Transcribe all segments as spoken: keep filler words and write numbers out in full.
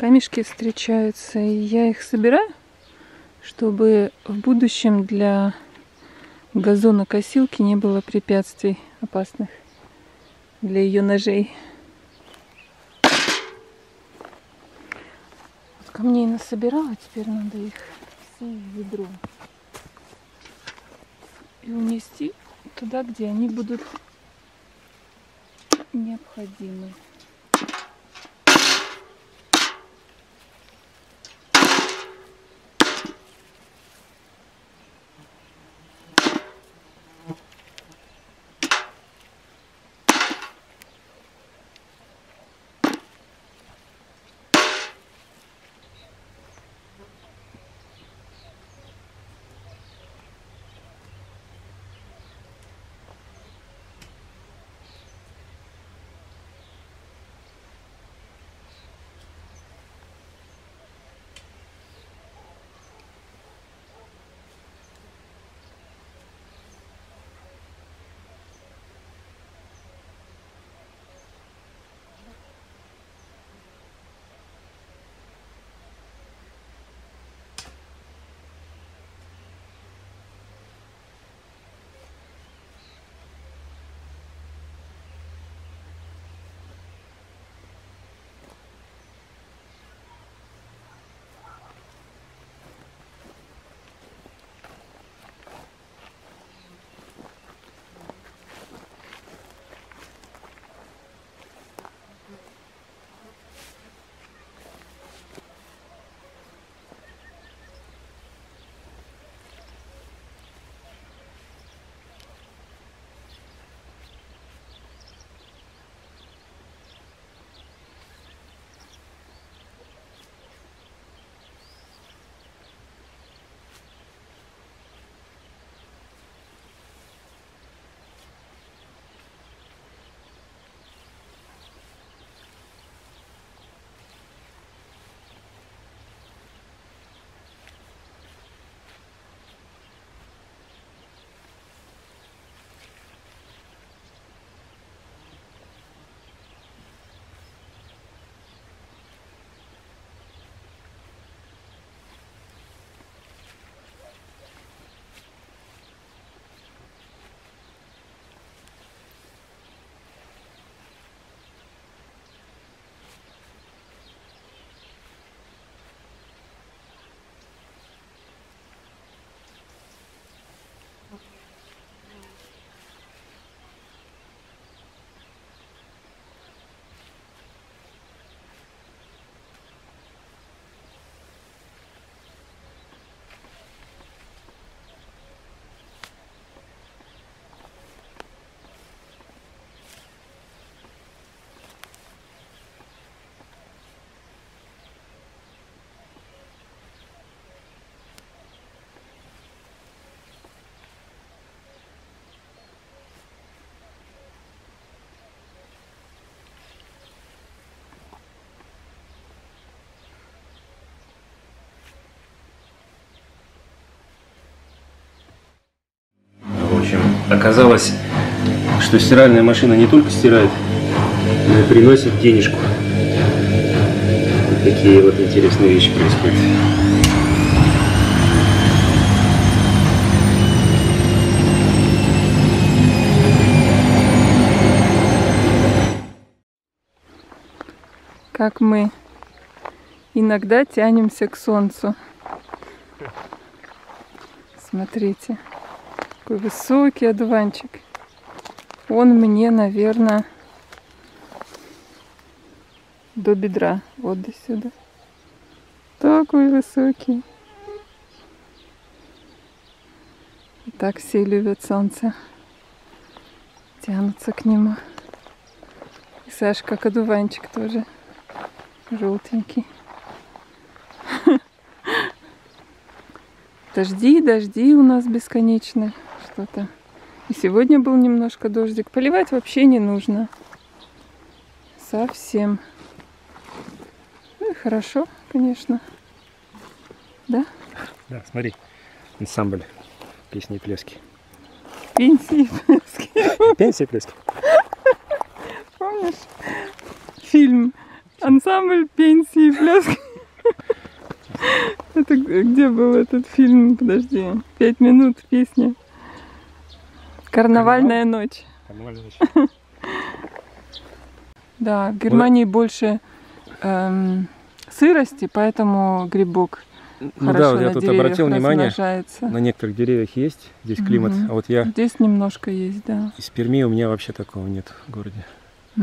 камешки встречаются, и я их собираю, чтобы в будущем для газонокосилки не было препятствий опасных для ее ножей. Вот камней насобирала, теперь надо их в ведро и унести туда, где они будут необходимы. Оказалось, что стиральная машина не только стирает, но и приносит денежку. Вот такие вот интересные вещи происходят. Как мы иногда тянемся к солнцу. Смотрите. Такой высокий одуванчик. Он мне, наверное, до бедра. Вот до сюда. Такой высокий. И так все любят солнце. Тянутся к нему. И Саша как одуванчик тоже. Желтенький. Дожди, дожди у нас бесконечные. Что-то. И сегодня был немножко дождик. Поливать вообще не нужно. Совсем. Ну и хорошо, конечно. Да? Да, смотри. Ансамбль. Песни и плески. Пенсии и плески. Пенсии и плески. Помнишь? Фильм. Ансамбль. ансамбль пенсии и пляски. Это где был этот фильм? Подожди. Пять минут песня. Карнавальная ночь. Да, в Германии больше сырости, поэтому грибок. Ну да, я тут обратил внимание, на некоторых деревьях есть, здесь климат, угу. А вот я... Здесь немножко есть, да. Из Перми у меня вообще такого нет в городе. Угу.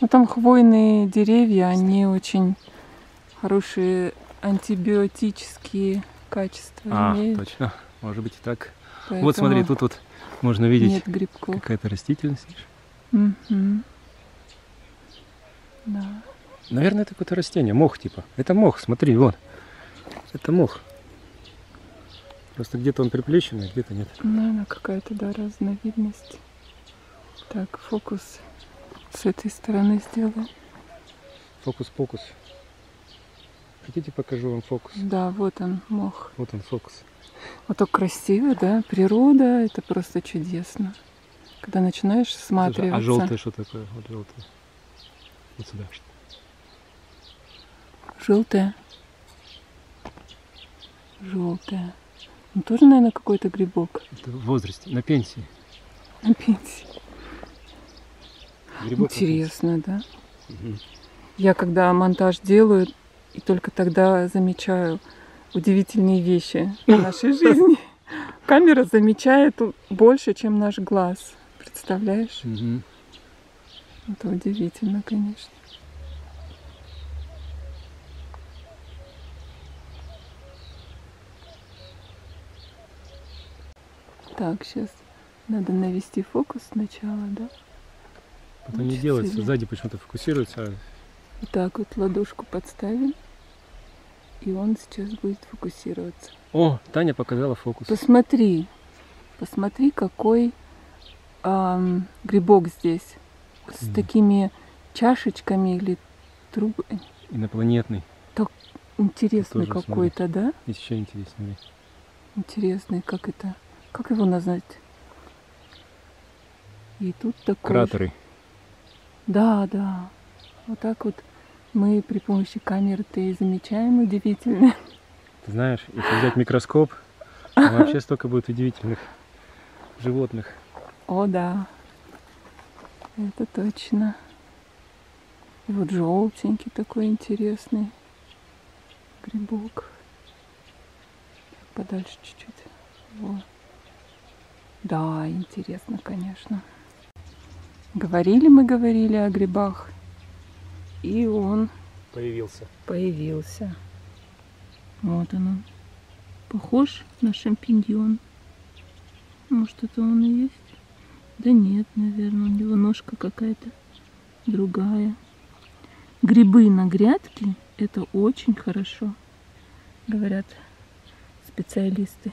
Ну там хвойные деревья, они очень хорошие антибиотические качества а, имеют. А, точно, может быть и так. Поэтому вот смотри, тут вот можно видеть какая-то растительность. Угу. Да. Наверное, это какое-то растение, мох типа. Это мох, смотри, вон. Это мох. Просто где-то он приплющенный, где-то нет. Наверное, какая-то, да, разновидность. Так, фокус с этой стороны сделаем. Фокус-покус. Хотите, покажу вам фокус? Да, вот он, мох. Вот он, фокус. Вот так красиво, да? Природа, это просто чудесно. Когда начинаешь смотреть. А желтое что такое? Вот желтое. Вот сюда. Желтое. Желтая. Ну, тоже, наверное, какой-то грибок. Это в возрасте, на пенсии. На пенсии. Грибок. Интересно, на пенсии. Да? Угу. Я, когда монтаж делаю, и только тогда замечаю удивительные вещи в нашей жизни. Камера замечает больше, чем наш глаз. Представляешь? Это удивительно, конечно. Так, сейчас надо навести фокус сначала, да? Потом не делается, сзади почему-то фокусируется. А... Вот так вот ладошку подставим, и он сейчас будет фокусироваться. О, Таня показала фокус. Посмотри, посмотри, какой эм, грибок здесь. С mm. такими чашечками или трубой. Инопланетный. Так интересный какой-то, да? Еще интересный. Интересный, как это... Как его назвать? И тут такой... Кратеры. Да, да. Вот так вот мы при помощи камеры-то и замечаем удивительное. Ты знаешь, если взять микроскоп, вообще столько будет удивительных животных. О, да. Это точно. И вот желтенький такой интересный грибок. Подальше чуть-чуть. Вот. Да, интересно, конечно. Говорили мы, говорили о грибах, и он появился. Появился. Вот он. он. Похож на шампиньон. Может, это он и есть? Да нет, наверное, у него ножка какая-то другая. Грибы на грядке – это очень хорошо, говорят специалисты.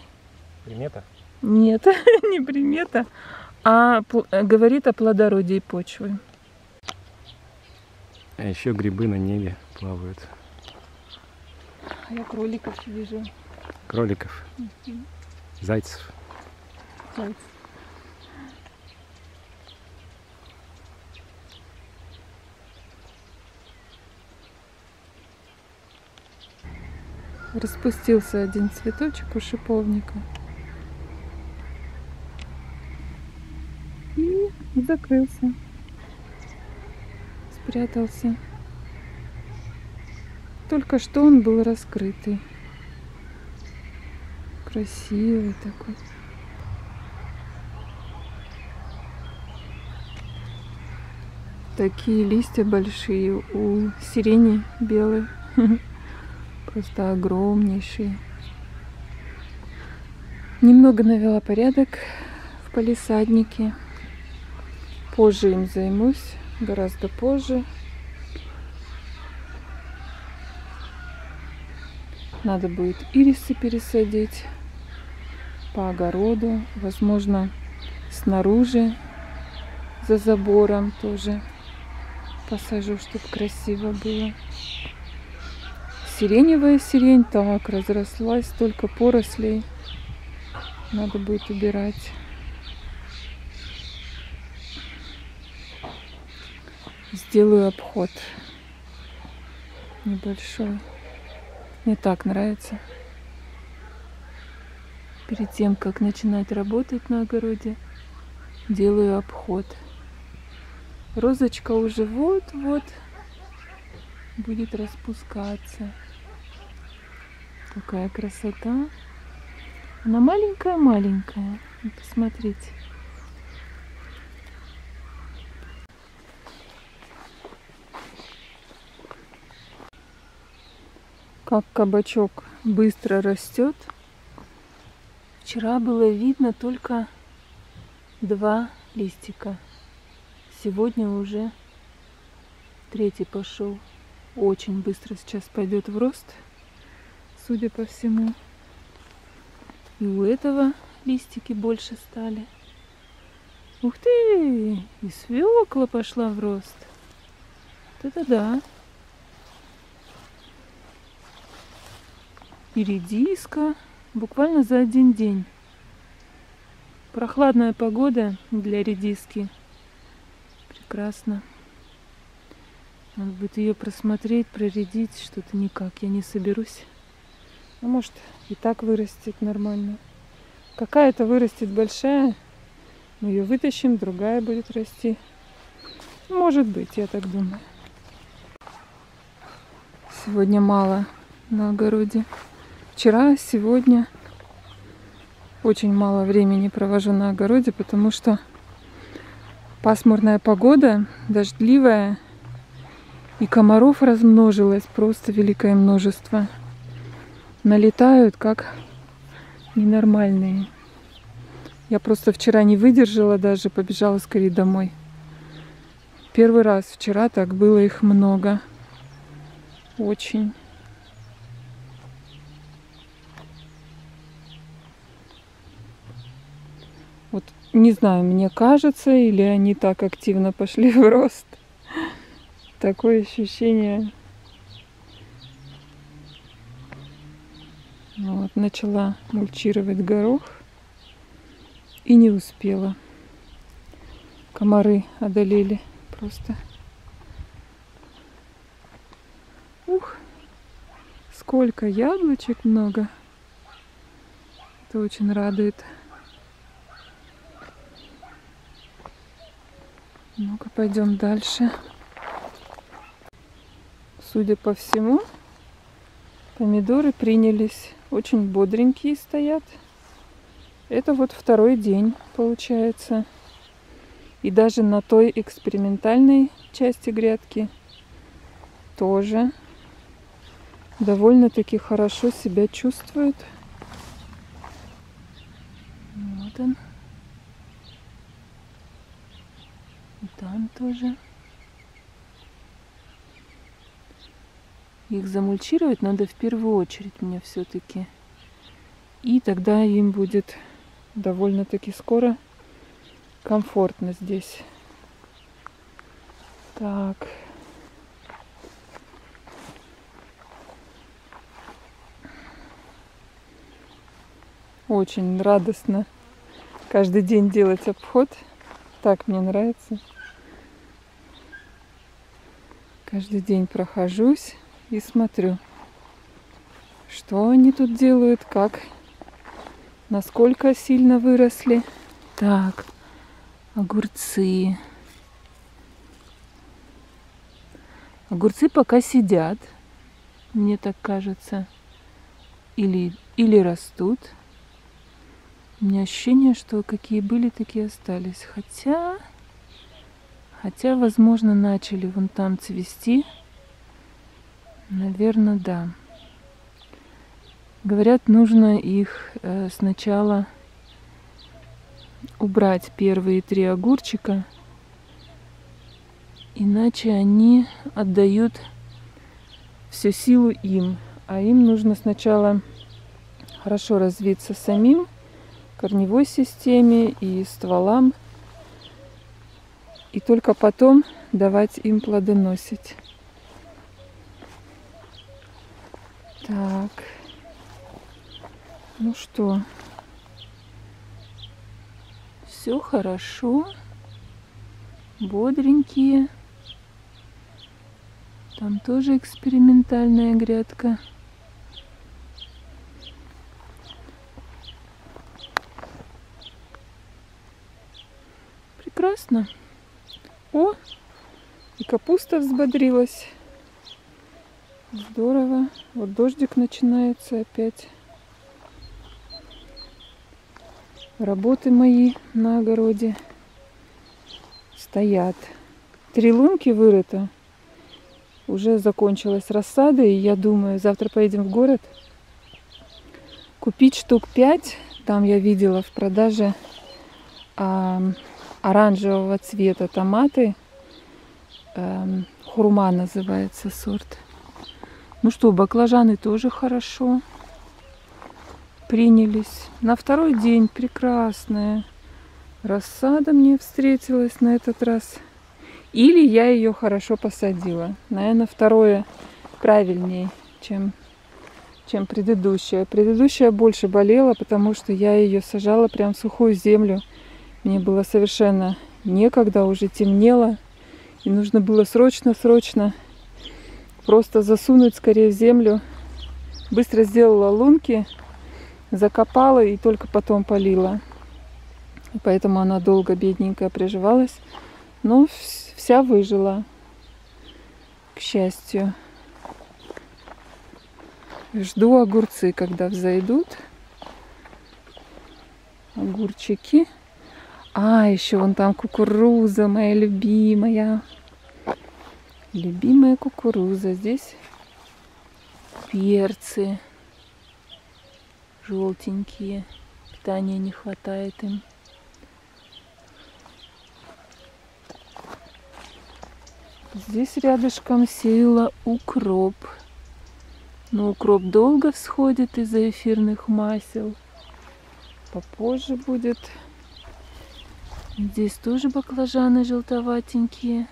Примета? Нет, не примета, а говорит о плодородии почвы. А еще грибы на небе плавают. А я кроликов вижу. Кроликов. Угу. Зайцев. Зайцев. Распустился один цветочек у шиповника. Закрылся, спрятался. Только что он был раскрытый. Красивый такой. Такие листья большие у сирени белой. Просто огромнейшие. Немного навела порядок в палисаднике. Позже им займусь, гораздо позже. Надо будет ирисы пересадить по огороду, возможно, снаружи за забором тоже посажу, чтобы красиво было. Сиреневая сирень так разрослась, столько порослей, надо будет убирать. Сделаю обход небольшой. Мне так нравится. Перед тем, как начинать работать на огороде, делаю обход. Розочка уже вот-вот будет распускаться. Какая красота. Она маленькая-маленькая. Посмотрите. Как кабачок быстро растет. Вчера было видно только два листика. Сегодня уже третий пошел. Очень быстро сейчас пойдет в рост, судя по всему. И у этого листики больше стали. Ух ты! И свекла пошла в рост. Вот это да! И редиска буквально за один день. Прохладная погода для редиски. Прекрасно. Надо будет ее просмотреть, проредить. Что-то никак я не соберусь. А может, и так вырастет нормально. Какая-то вырастет большая, мы ее вытащим, другая будет расти. Может быть, я так думаю. Сегодня мало на огороде. Вчера, сегодня очень мало времени провожу на огороде, потому что пасмурная погода, дождливая, и комаров размножилось просто великое множество. Налетают как ненормальные. Я просто вчера не выдержала, даже побежала скорее домой. Первый раз вчера так было их много. Очень. Вот не знаю, мне кажется, или они так активно пошли в рост. Такое ощущение. Вот, начала мульчировать горох и не успела. Комары одолели просто. Ух, сколько яблочек много. Это очень радует. Ну-ка, пойдем дальше. Судя по всему, помидоры принялись. Очень бодренькие стоят. Это вот второй день получается. И даже на той экспериментальной части грядки тоже довольно-таки хорошо себя чувствуют. Вот он. И там тоже. Их замульчировать надо в первую очередь мне все-таки. И тогда им будет довольно-таки скоро комфортно здесь. Так. Очень радостно каждый день делать обход. Так мне нравится. Каждый день прохожусь. И смотрю, что они тут делают, как, насколько сильно выросли. Так, огурцы. Огурцы пока сидят, мне так кажется, или, или растут. У меня ощущение, что какие были, такие остались. Хотя, хотя, возможно, начали вон там цвести. Наверное, да. Говорят, нужно их сначала убрать, первые три огурчика, иначе они отдают всю силу им. А им нужно сначала хорошо развиться самим, корневой системе и стволам, и только потом давать им плодоносить. Так, ну что, все хорошо, бодренькие, Там тоже экспериментальная грядка. Прекрасно. О, и капуста взбодрилась. Здорово. Вот дождик начинается опять. Работы мои на огороде стоят. Три лунки вырыто. Уже закончилась рассада, и я думаю, завтра поедем в город купить штук пять. Там я видела в продаже э, оранжевого цвета томаты. Э, хурма называется сорт. Ну что, баклажаны тоже хорошо принялись. На второй день прекрасная рассада мне встретилась на этот раз. Или я ее хорошо посадила. Наверное, второе правильнее, чем, чем предыдущая. Предыдущая больше болела, потому что я ее сажала прям в сухую землю. Мне было совершенно некогда, уже темнело. И нужно было срочно-срочно просто засунуть скорее в землю. Быстро сделала лунки, закопала и только потом полила. Поэтому она долго, бедненькая, приживалась. Но вся выжила, к счастью. Жду огурцы, когда взойдут. Огурчики. А, еще вон там кукуруза, моя любимая. Любимая кукуруза. Здесь перцы желтенькие. Питания не хватает им. Здесь рядышком сеяла укроп. Но укроп долго всходит из-за эфирных масел. Попозже будет. Здесь тоже баклажаны желтоватенькие.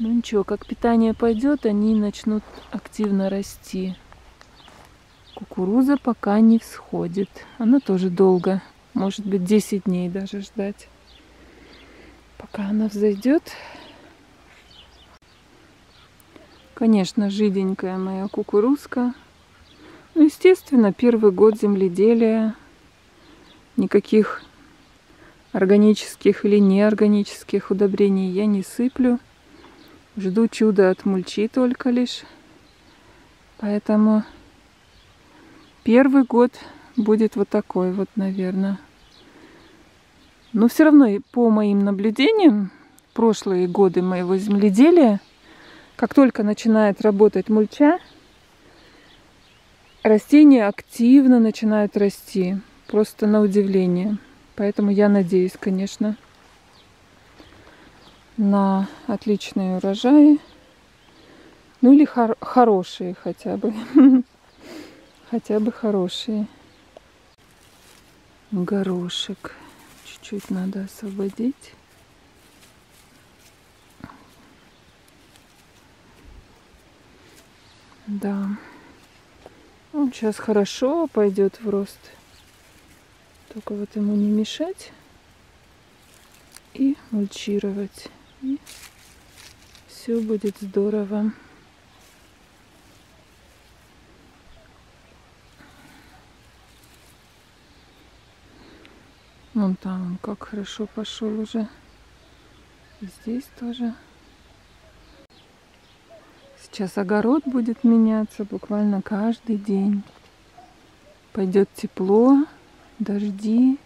Ну ничего, как питание пойдет, они начнут активно расти. Кукуруза пока не всходит. Она тоже долго, может быть, десять дней даже ждать, пока она взойдет. Конечно, жиденькая моя кукурузка. Ну, естественно, первый год земледелия. Никаких органических или неорганических удобрений я не сыплю. Жду чуда от мульчи только лишь. Поэтому первый год будет вот такой вот, наверное. Но все равно, по моим наблюдениям, прошлые годы моего земледелия, как только начинает работать мульча, растения активно начинают расти. Просто на удивление. Поэтому я надеюсь, конечно, на отличные урожаи. Ну или хор- хорошие хотя бы. Хотя бы хорошие. Горошек. Чуть-чуть надо освободить. Да, он сейчас хорошо пойдет в рост, только вот ему не мешать и мульчировать, и все будет здорово. Вон там он как хорошо пошел уже, и здесь тоже. Сейчас огород будет меняться буквально каждый день. Пойдет тепло, дожди.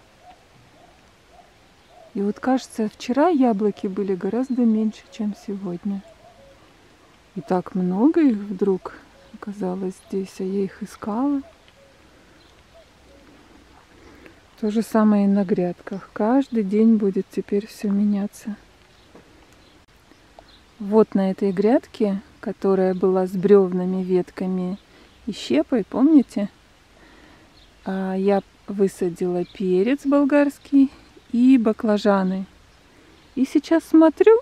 И вот кажется, вчера яблоки были гораздо меньше, чем сегодня. И так много их вдруг оказалось здесь, а я их искала. То же самое и на грядках. Каждый день будет теперь все меняться. Вот на этой грядке, которая была с бревнами, ветками и щепой, помните? Я высадила перец болгарский и баклажаны. И сейчас смотрю,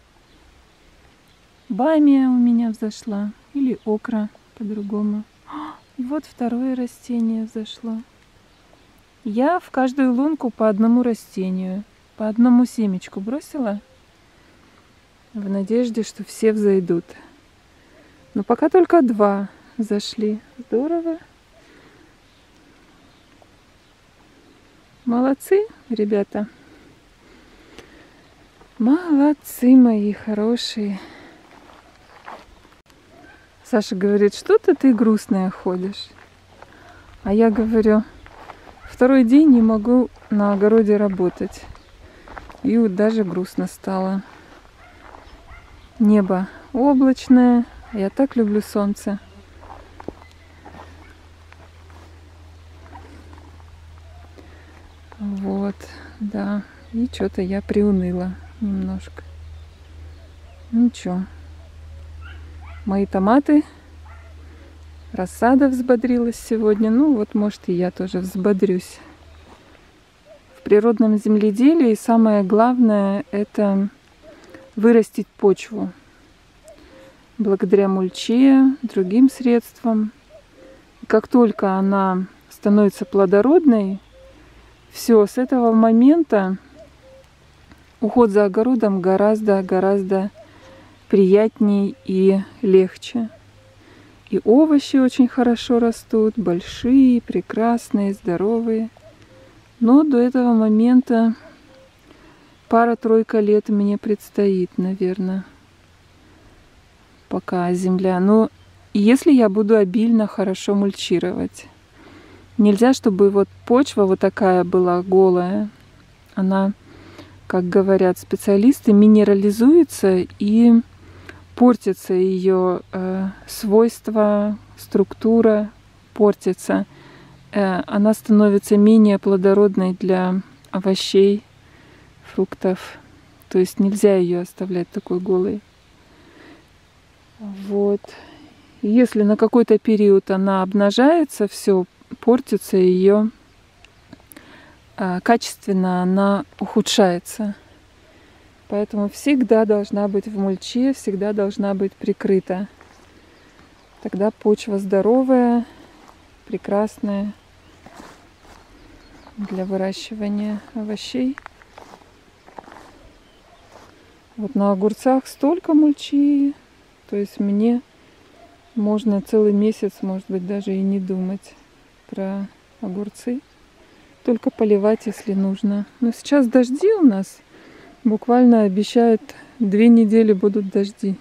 бамия у меня взошла, или окра по-другому. И вот второе растение взошло. Я в каждую лунку по одному растению, по одному семечку бросила, в надежде, что все взойдут. Но пока только два зашли. Здорово. Молодцы, ребята. Молодцы мои хорошие. Саша говорит, что-то ты грустная ходишь. А я говорю, второй день не могу на огороде работать. И вот даже грустно стало. Небо облачное. Я так люблю солнце. Вот, да. И что-то я приуныла немножко. Ничего. Мои томаты. Рассада взбодрилась сегодня. Ну вот, может, и я тоже взбодрюсь. В природном земледелии самое главное — это вырастить почву. Благодаря мульче, другим средствам. Как только она становится плодородной, все, с этого момента уход за огородом гораздо-гораздо приятней и легче. И овощи очень хорошо растут, большие, прекрасные, здоровые. Но до этого момента пара-тройка лет мне предстоит, наверное, пока земля. Но если я буду обильно хорошо мульчировать, нельзя, чтобы вот почва вот такая была голая. Она, как говорят специалисты, минерализуется и портится ее э, свойства, структура портится. Э, она становится менее плодородной для овощей, фруктов. То есть нельзя ее оставлять такой голой. Вот. Если на какой-то период она обнажается, все портится, ее э, качественно она ухудшается. Поэтому всегда должна быть в мульче, всегда должна быть прикрыта. Тогда почва здоровая, прекрасная для выращивания овощей. Вот на огурцах столько мульчи, то есть мне можно целый месяц, может быть, даже и не думать про огурцы. Только поливать, если нужно. Но сейчас дожди у нас. Буквально обещают, две недели будут дожди.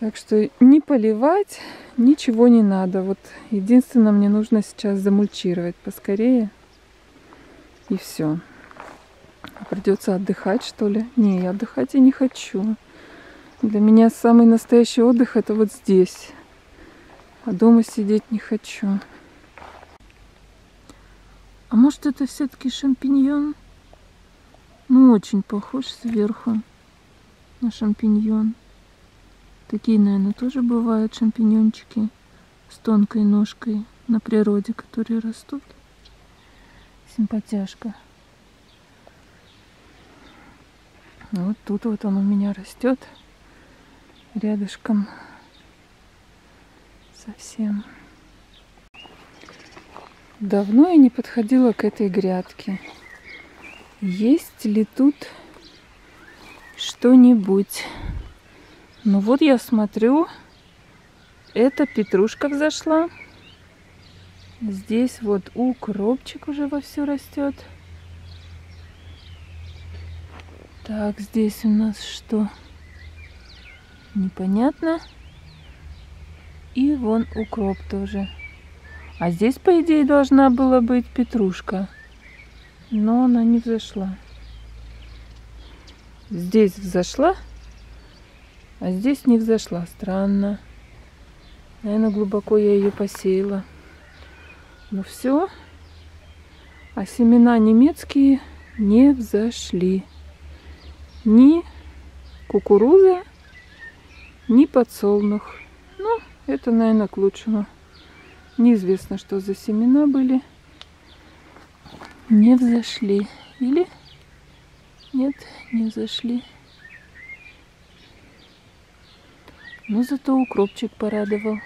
Так что не поливать ничего не надо. Вот единственное, мне нужно сейчас замульчировать поскорее. И все. Придется отдыхать, что ли? Не, я отдыхать я не хочу. Для меня самый настоящий отдых — это вот здесь. А дома сидеть не хочу. А может, это все-таки шампиньон? Ну, очень похож сверху на шампиньон. Такие, наверное, тоже бывают шампиньончики с тонкой ножкой на природе, которые растут. Симпатяшка. Вот тут вот он у меня растет. Рядышком. Совсем. Давно я не подходила к этой грядке. Есть ли тут что-нибудь? Ну вот я смотрю, эта петрушка взошла. Здесь вот укропчик уже вовсю растет. Так, здесь у нас что? Непонятно. И вон укроп тоже. А здесь, по идее, должна была быть петрушка. Но она не взошла. Здесь взошла, а здесь не взошла. Странно. Наверное, глубоко я ее посеяла. Ну все. А семена немецкие не взошли. Ни кукуруза, ни подсолнух. Ну, это, наверное, к лучшему. Неизвестно, что за семена были. Не взошли. Или? Нет, не взошли. Но зато укропчик порадовал.